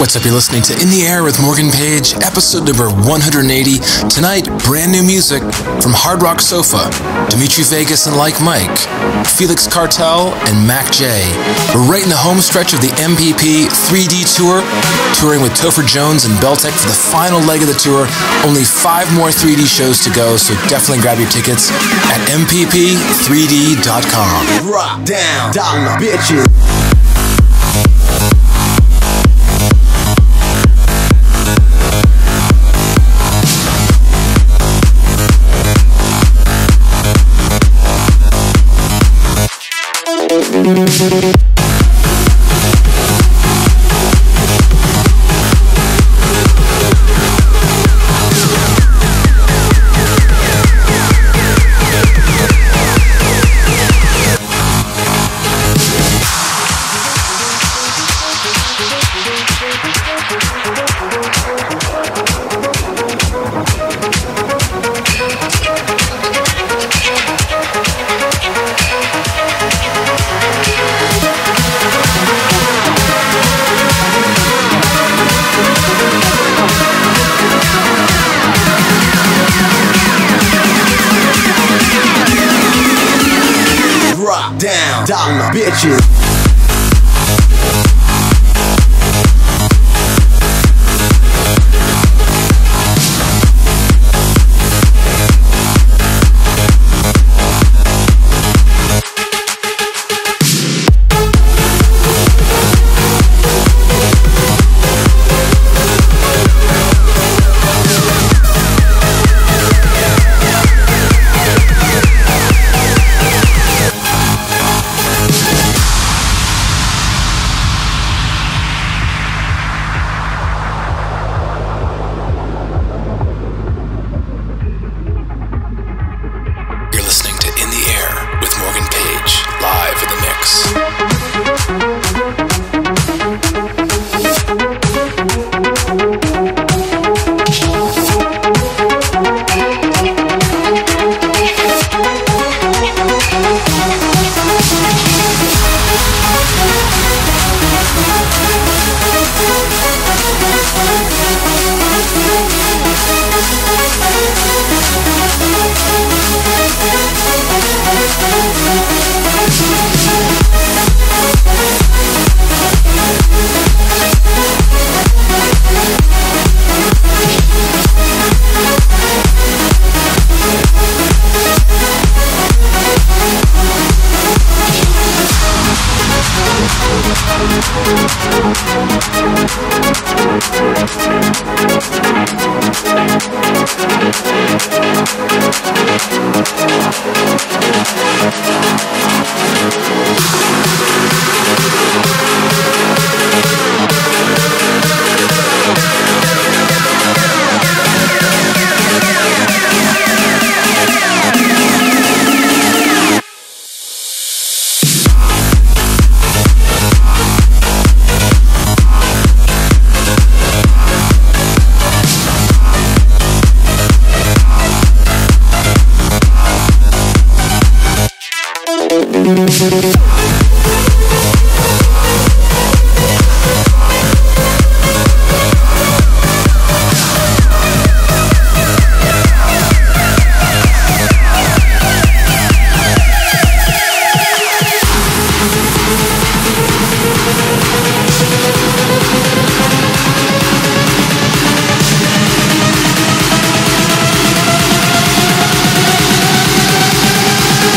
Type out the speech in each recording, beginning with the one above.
What's up, you're listening to In the Air with Morgan Page, episode number 180. Tonight, brand new music from Hard Rock Sofa, Dimitri Vegas and Like Mike, Felix Cartal, and Mac J. We're right in the home stretch of the MPP 3D tour, touring with Topher Jones and Beltech for the final leg of the tour. Only 5 more 3D shows to go, so definitely grab your tickets at mpp3d.com. Rock down, dollar bitches. We'll bitches.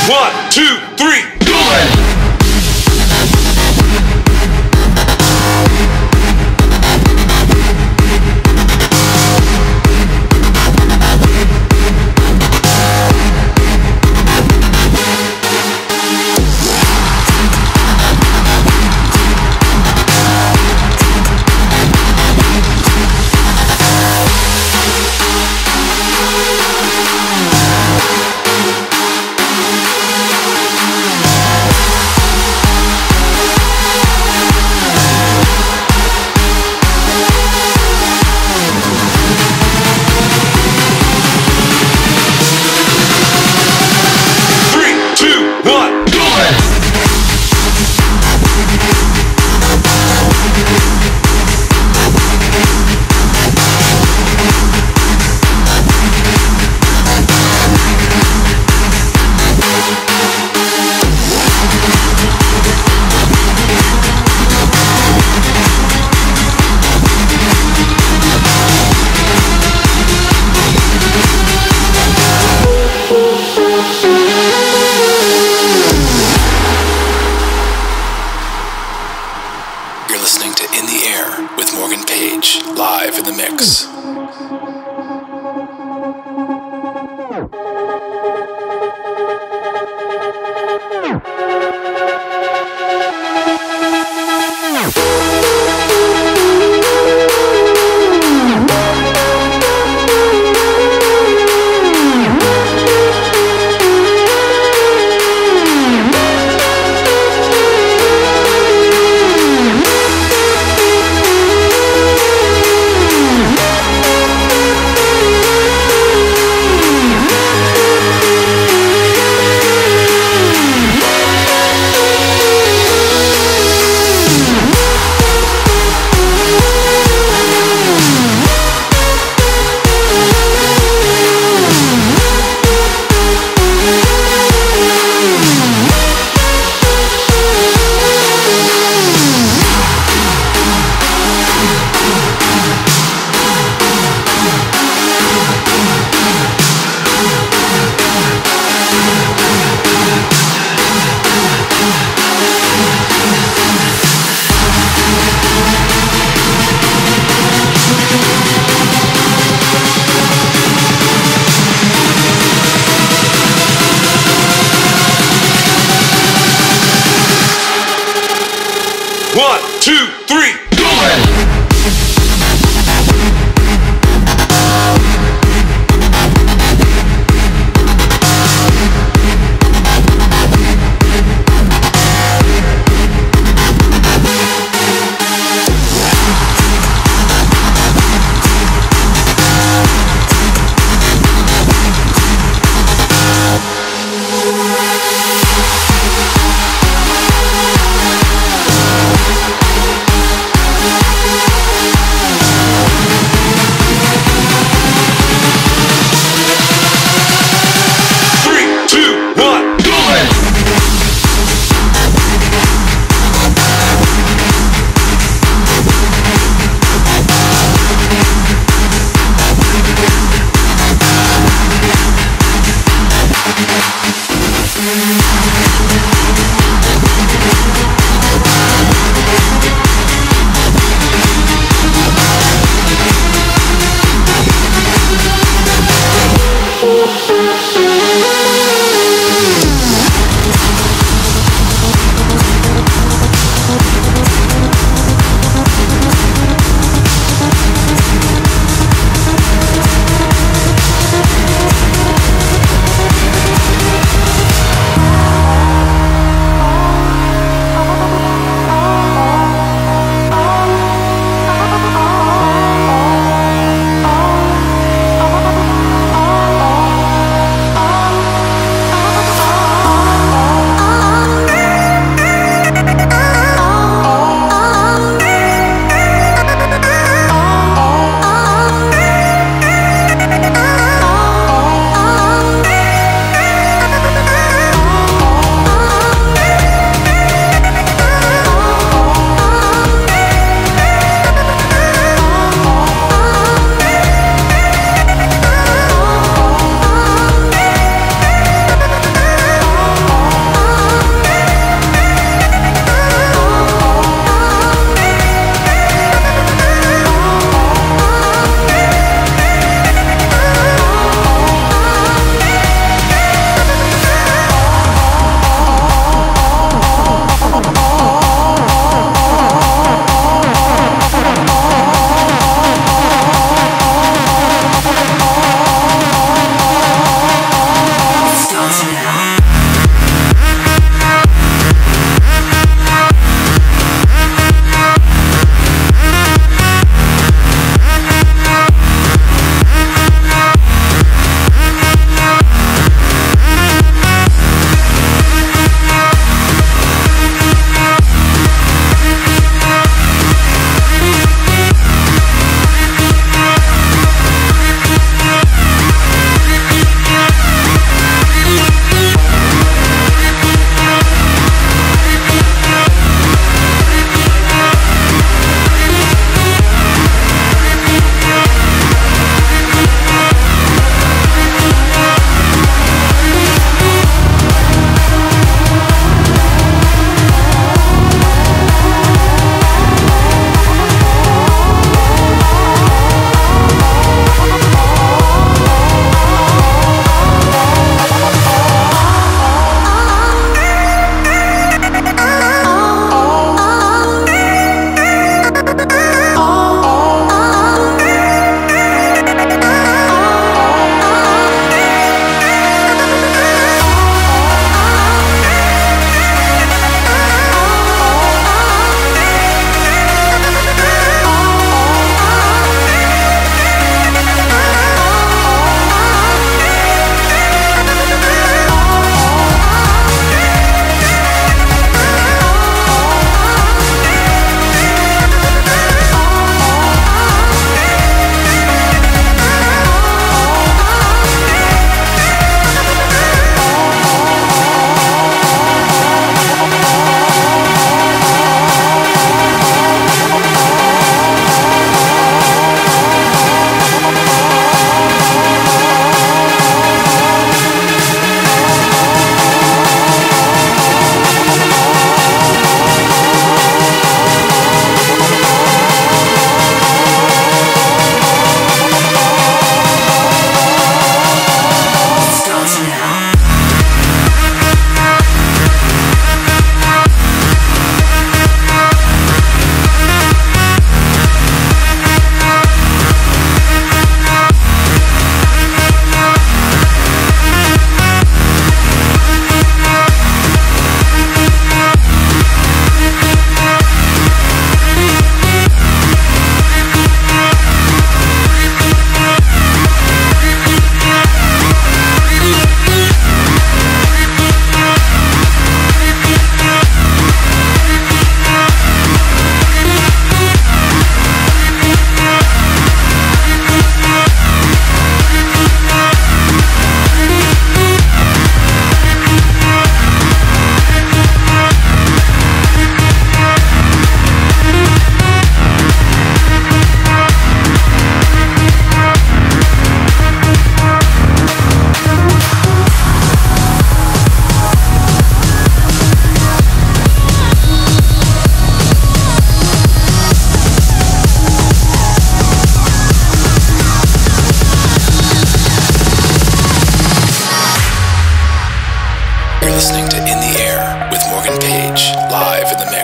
One, two, three, do it! Page, live in the mix.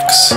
mix.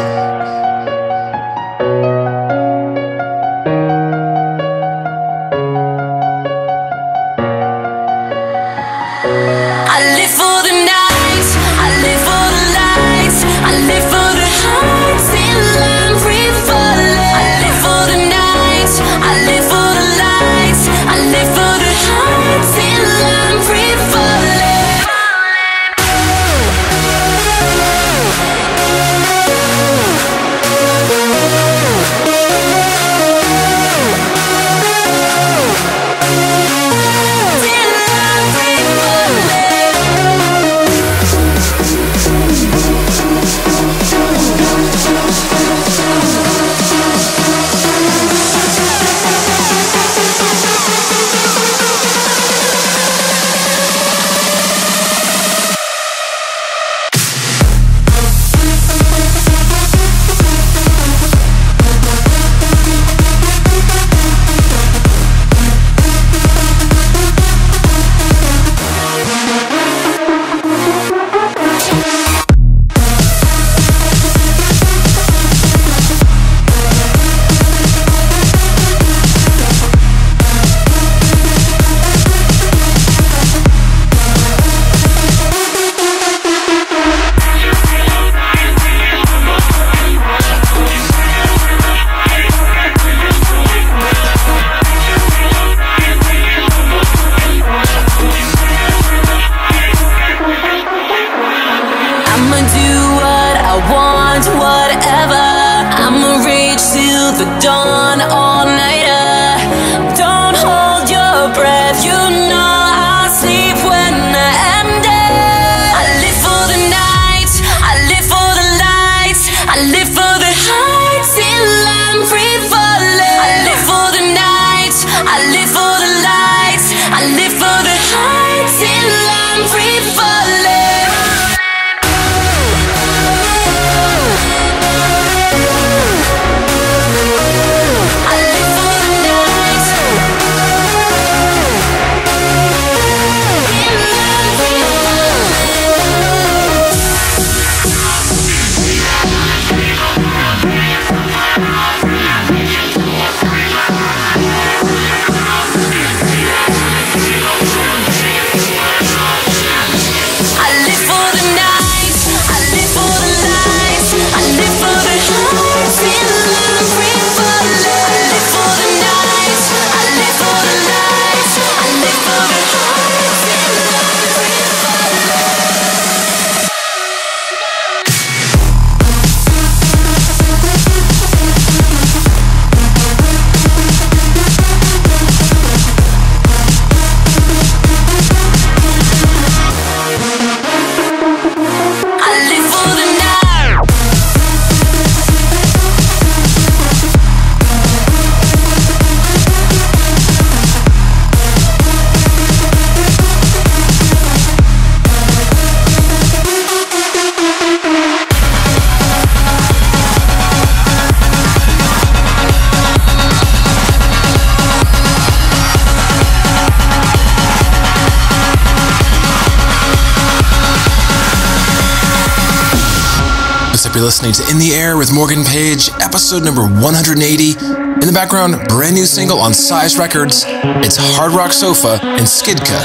You're listening to In the Air with Morgan Page, episode number 180. In the background, brand new single on Size Records. It's Hard Rock Sofa and Skidka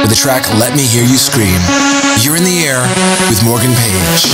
with the track Let Me Hear You Scream. You're in the air with Morgan Page.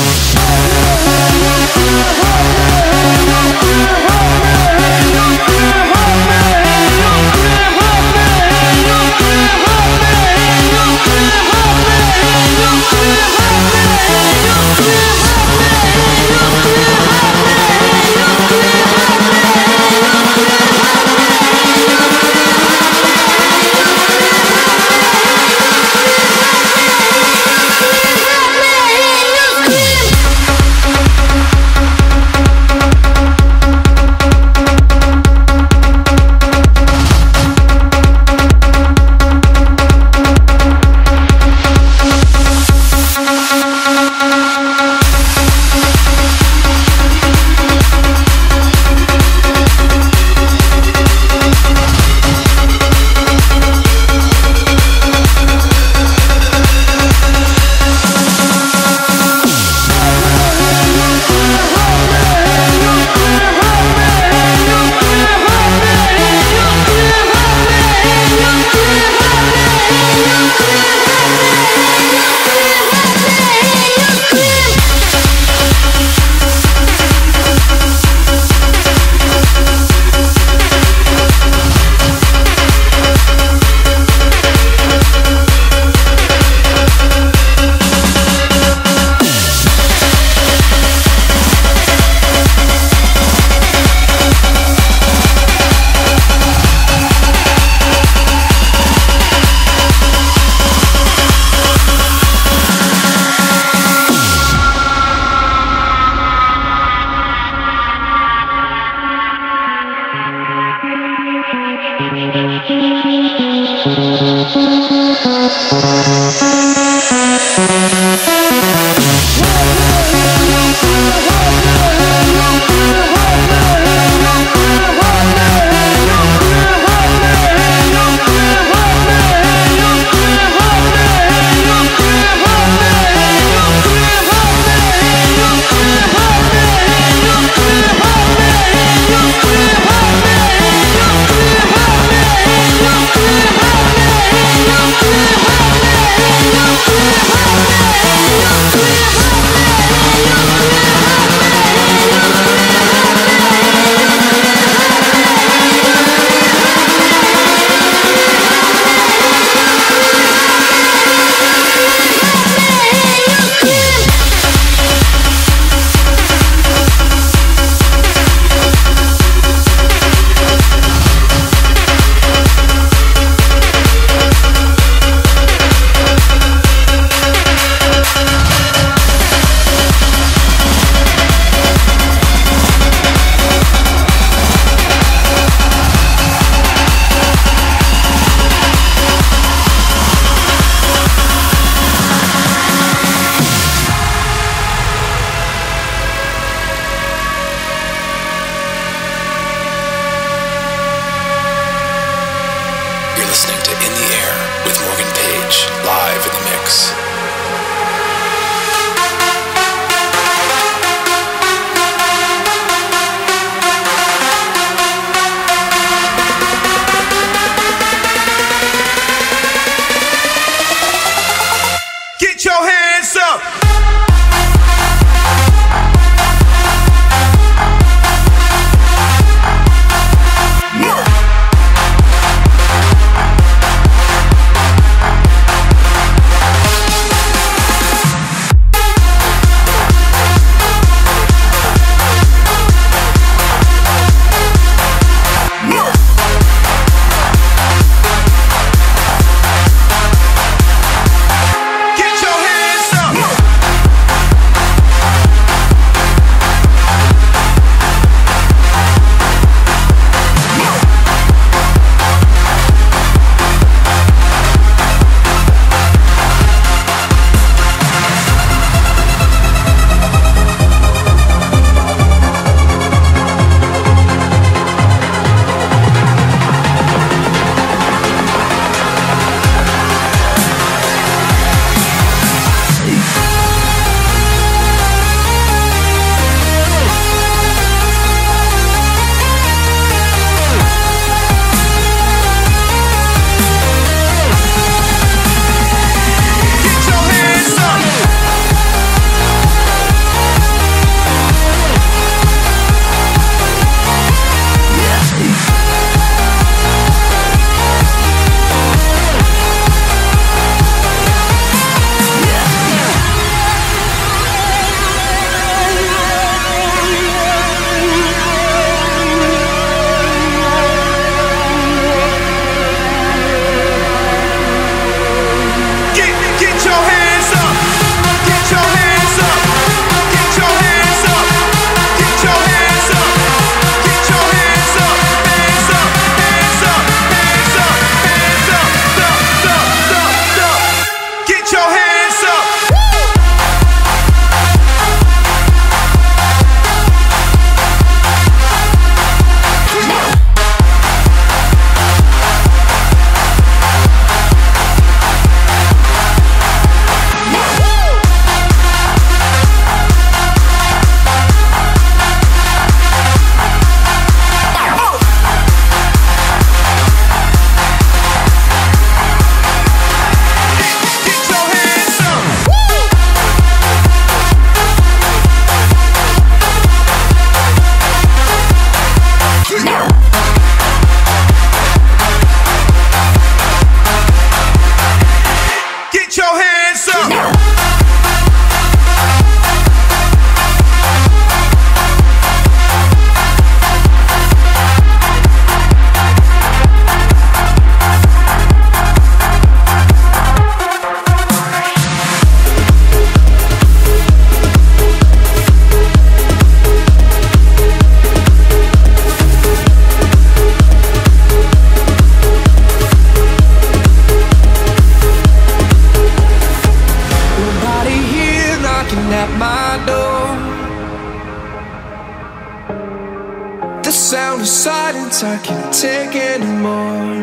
sound of silence I can't take anymore.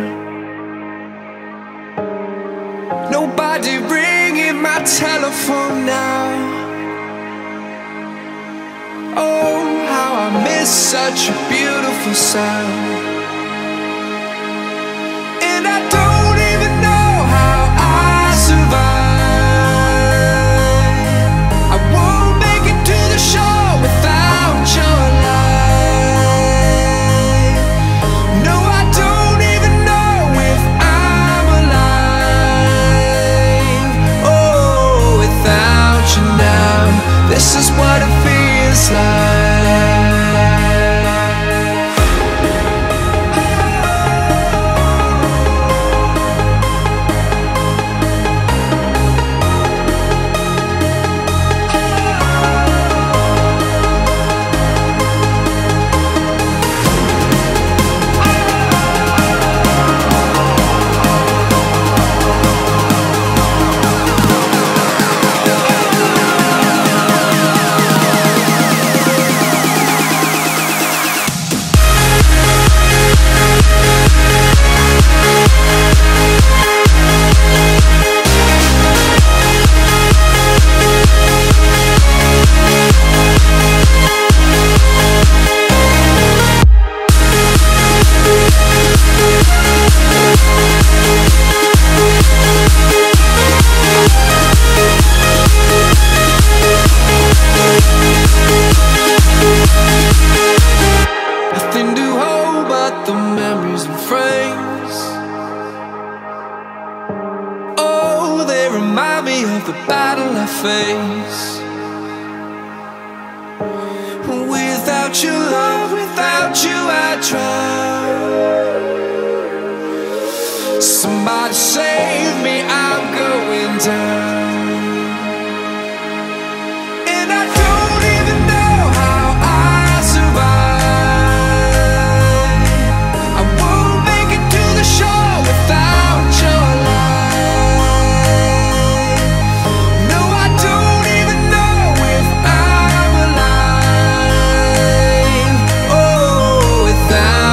Nobody ringing my telephone now. Oh, how I miss such a beautiful sound. And I don't even know how I survive. I won't make it to the shore without your light. No, I don't even know if I'm alive. Oh, without you now, this is what it feels like.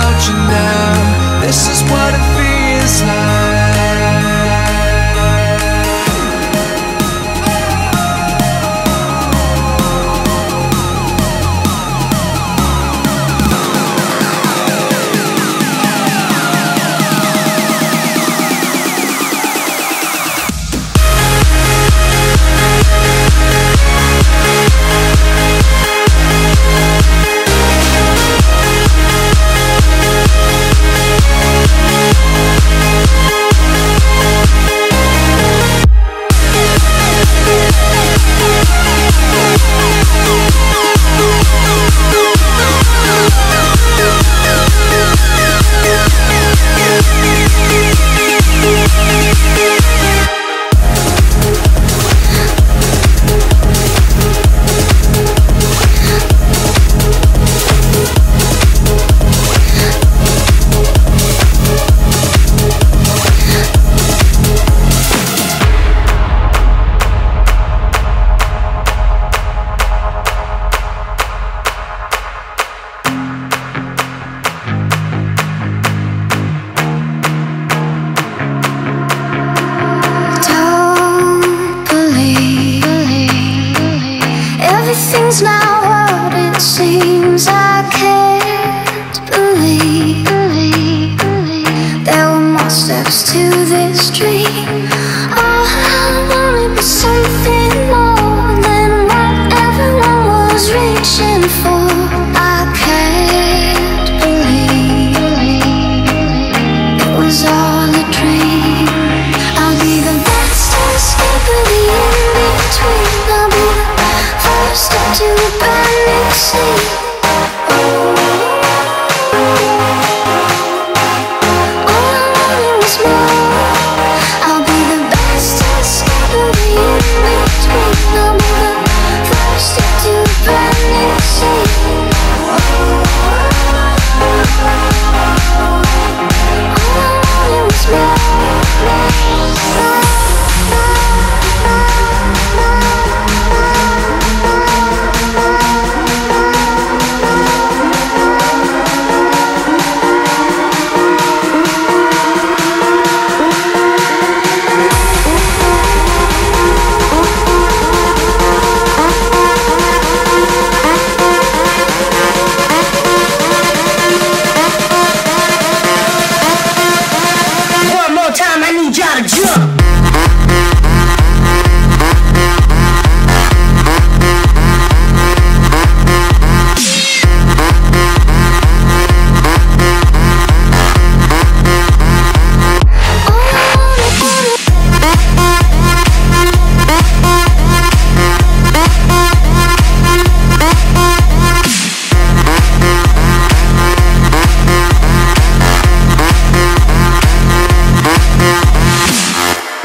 This is what it feels like.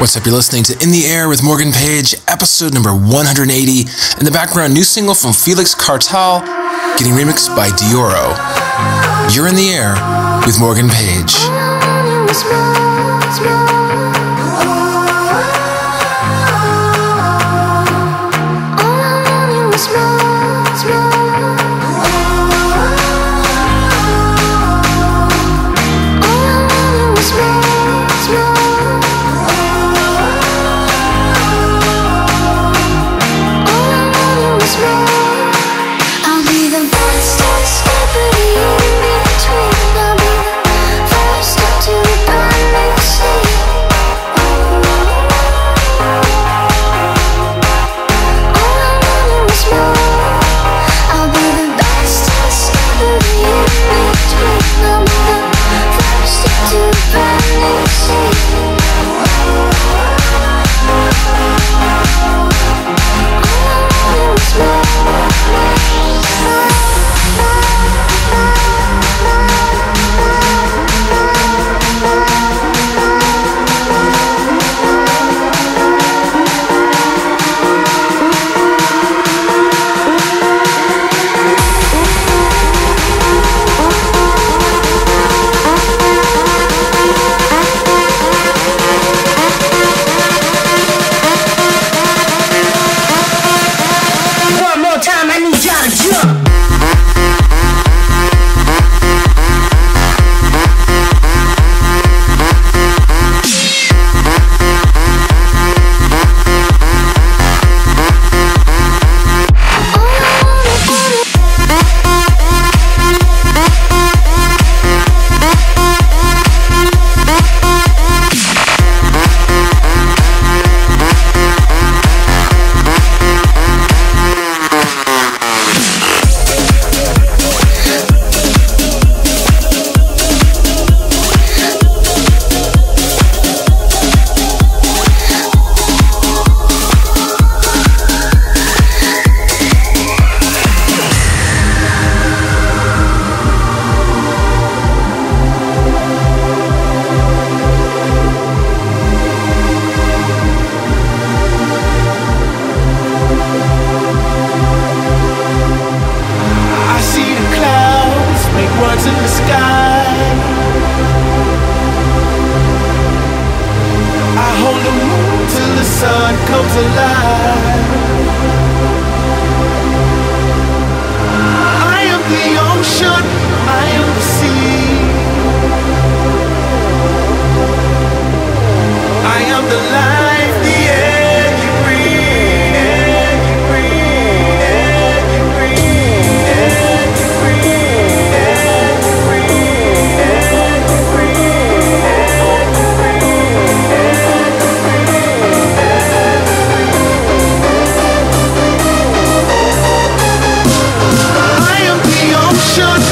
What's up, you're listening to In the Air with Morgan Page, episode number 180. In the background, new single from Felix Cartal, getting remixed by Deorro. You're in the air with Morgan Page. Shut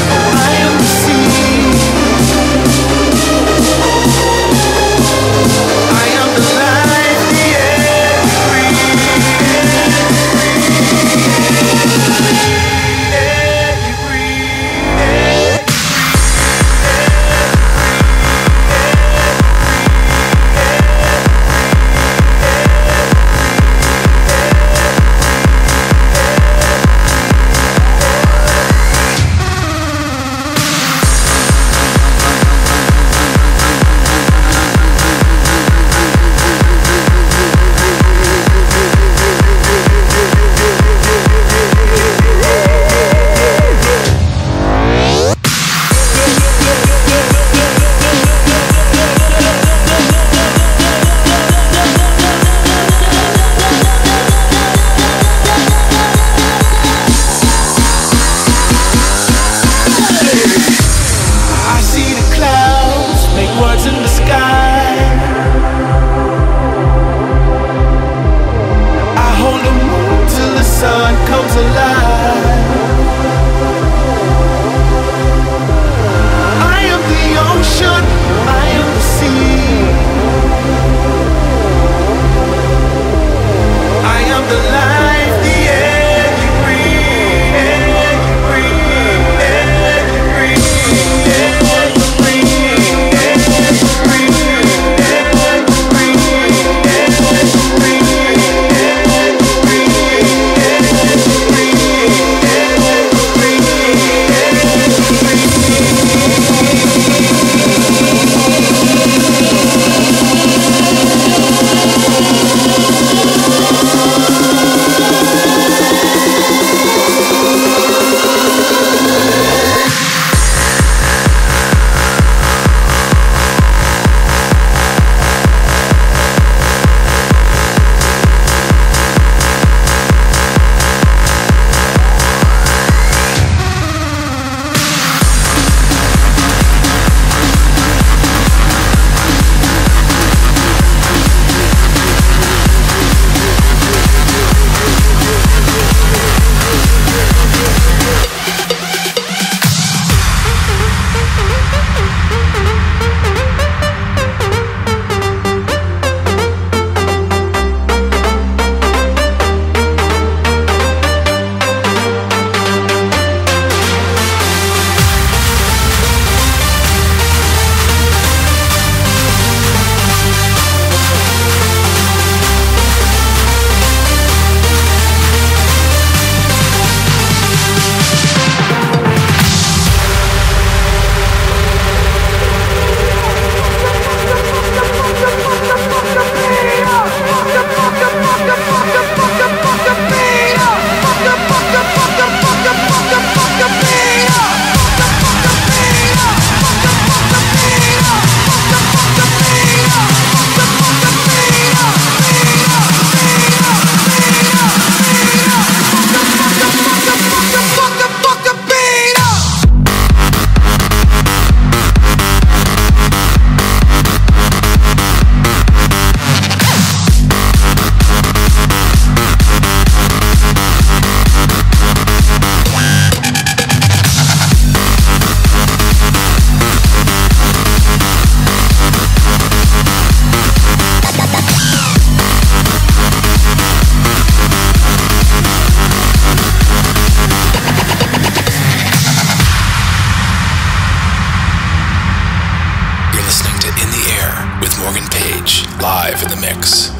mix.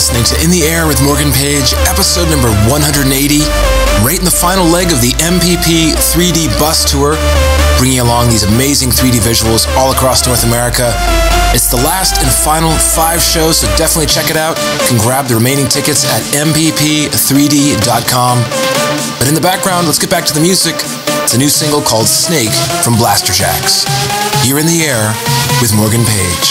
listening to In the Air with Morgan Page, episode number 180, right in the final leg of the MPP 3D bus tour, bringing along these amazing 3D visuals all across North America. It's the last and final 5 shows, so definitely check it out. You can grab the remaining tickets at mpp3d.com. But in the background, let's get back to the music. It's a new single called Snake from Blasterjaxx. Here in the air with Morgan Page.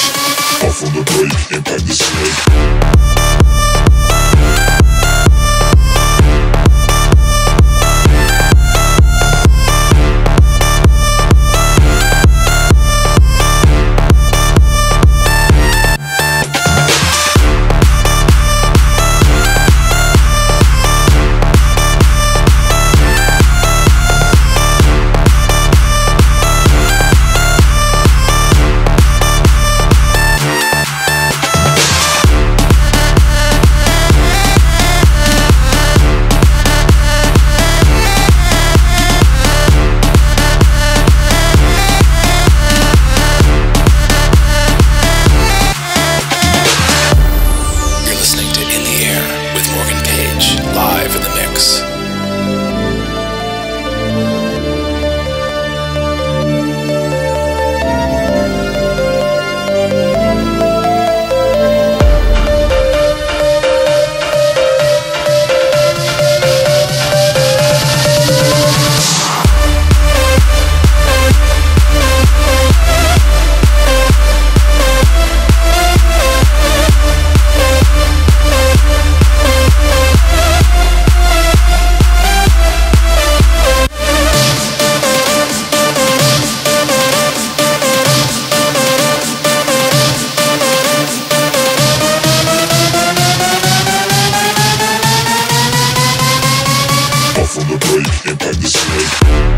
Off on the brake, impact the snake.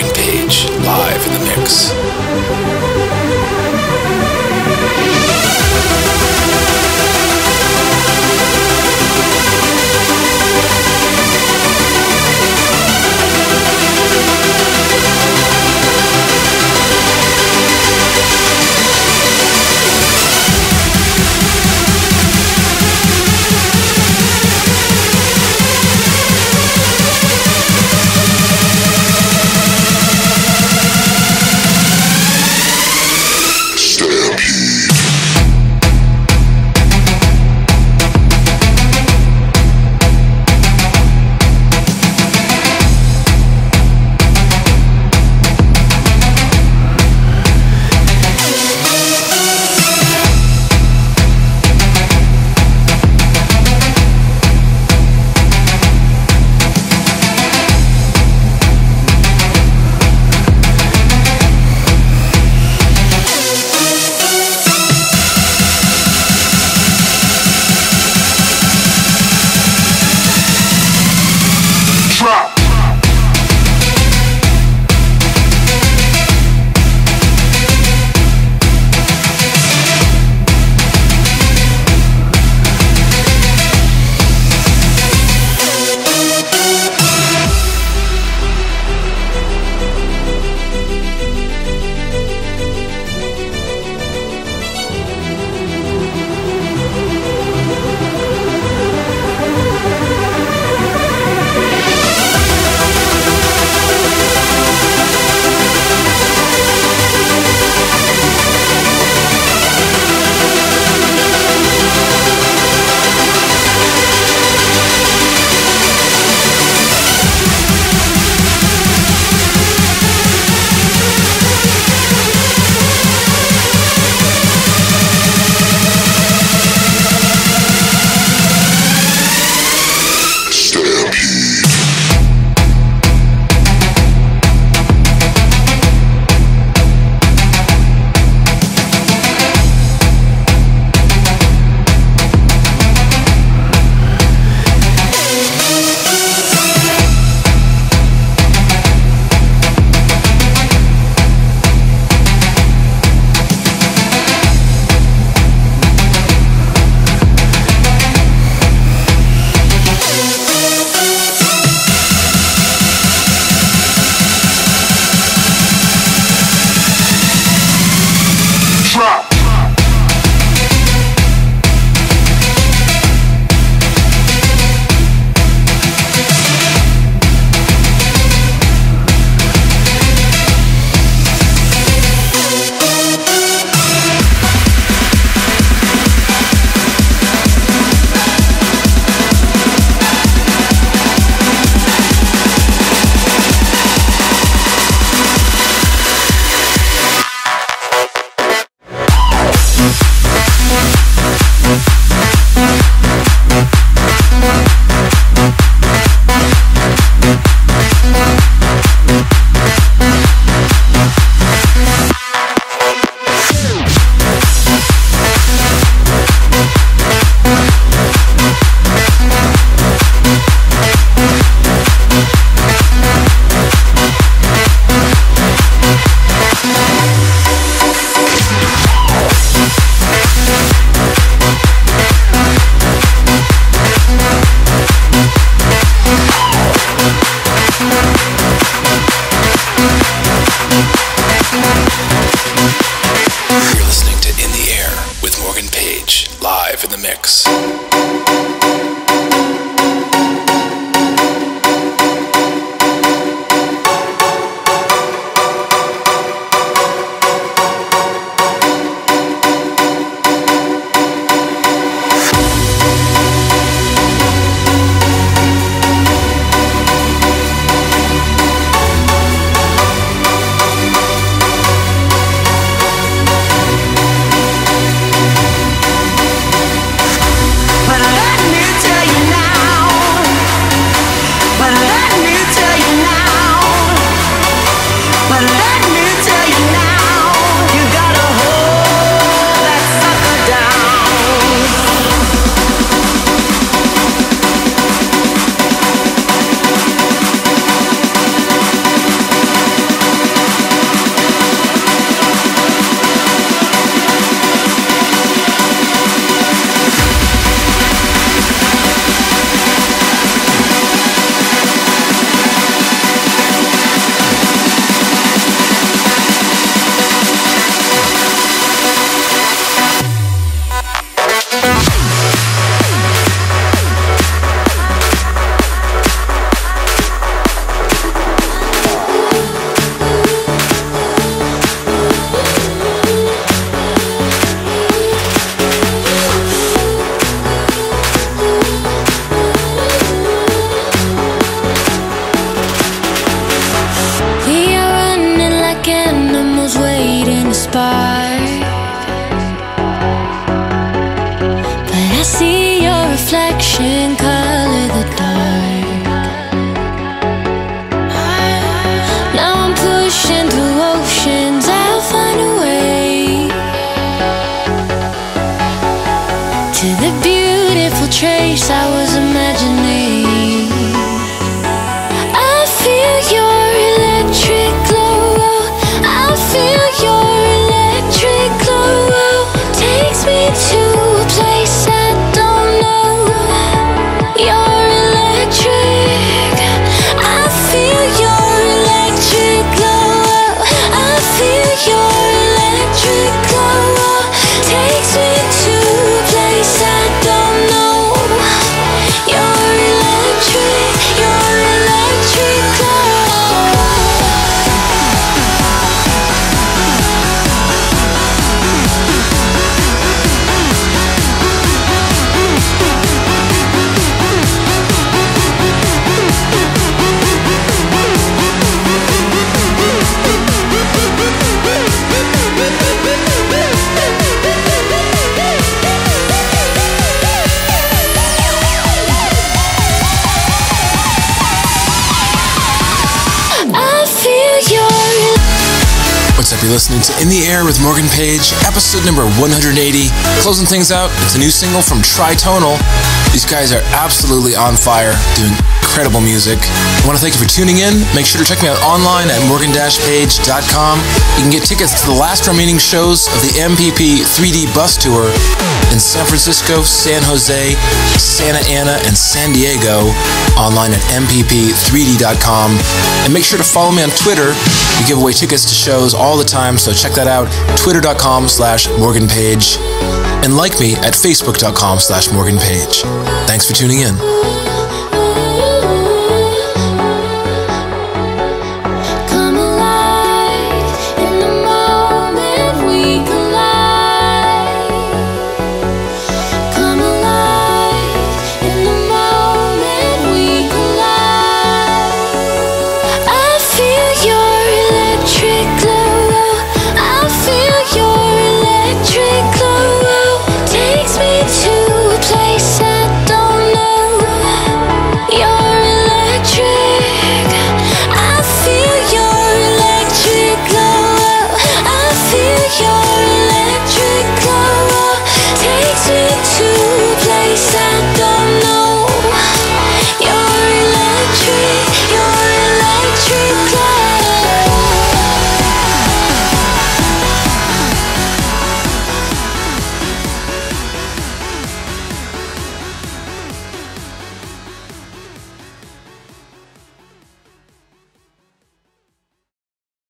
Morgan Page, live in the mix. If you're listening to In the Air with Morgan Page, episode number 180. Closing things out, it's a new single from Tritonal. These guys are absolutely on fire, doing incredible music. I want to thank you for tuning in. Make sure to check me out online at morgan-page.com. You can get tickets to the last remaining shows of the MPP 3D bus tour in San Francisco, San Jose, Santa Ana, and San Diego online at mpp3d.com. And make sure to follow me on Twitter. We give away tickets to shows all the time, so check that out, twitter.com/morganpage. And like me at facebook.com/morganpage. Thanks for tuning in.